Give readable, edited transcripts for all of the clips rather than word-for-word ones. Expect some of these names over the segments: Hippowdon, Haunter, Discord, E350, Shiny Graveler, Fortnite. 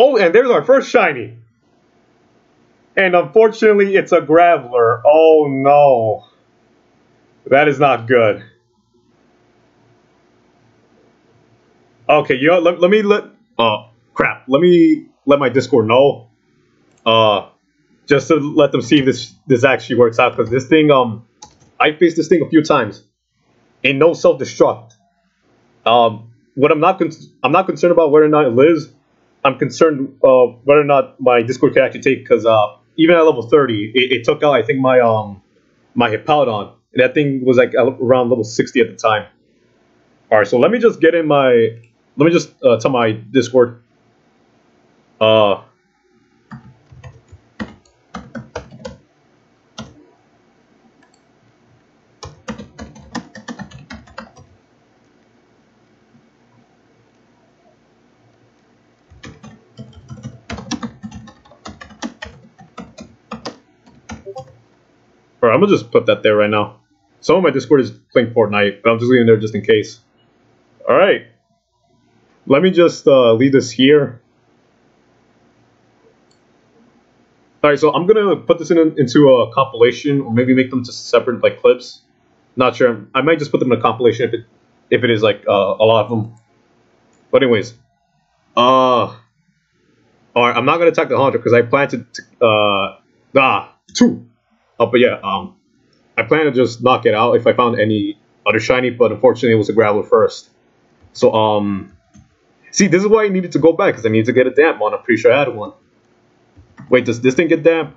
Oh, and there's our first shiny. And unfortunately, it's a Graveler. Oh, no. That is not good. Okay, you know, let me let my Discord know. Just to let them see if this actually works out, because this thing, I faced this thing a few times, and no self-destruct. What I'm not concerned about whether or not it lives. I'm concerned whether or not my Discord can actually take, because even at level 30, it took out I think my my Hippowdon, and that thing was like around level 60 at the time. All right, so let me just get in my. Let me just tell my Discord. All right, I'm gonna just put that there right now. Some of my Discord is playing Fortnite, but I'm just leaving it there just in case. All right. Let me just leave this here. All right, so I'm gonna put this into a compilation, or maybe make them just separate like clips. Not sure. I might just put them in a compilation if it is like a lot of them. But anyways, all right. I'm not gonna attack the Haunter because I plan to two. Oh, but yeah, I plan to just knock it out if I found any other shiny. But unfortunately, it was a Graveler first. So see, this is why I needed to go back, because I needed to get a damp one. I'm pretty sure I had one. Wait, does this thing get damp?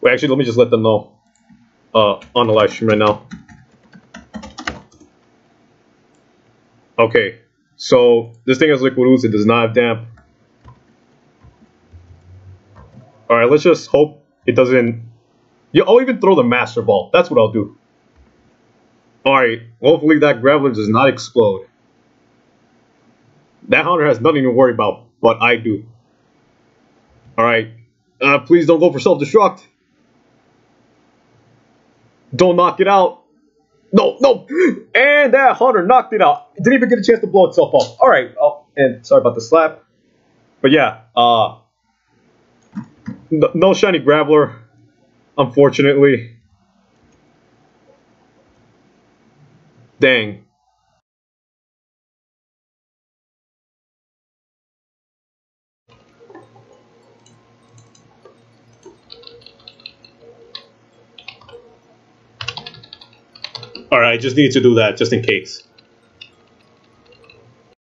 Wait, actually, let me just let them know on the live stream right now. Okay, so this thing has liquid ooze. It does not have damp. All right, let's just hope it doesn't. Yeah, I'll even throw the Master Ball. That's what I'll do. Alright, hopefully that Graveler does not explode. That Haunter has nothing to worry about, but I do. Alright, please don't go for self-destruct. Don't knock it out. No, no! And that Haunter knocked it out. It didn't even get a chance to blow itself up. Alright, oh, and sorry about the slap. But yeah, no shiny Graveler. Unfortunately. Dang. Alright, I just need to do that just in case.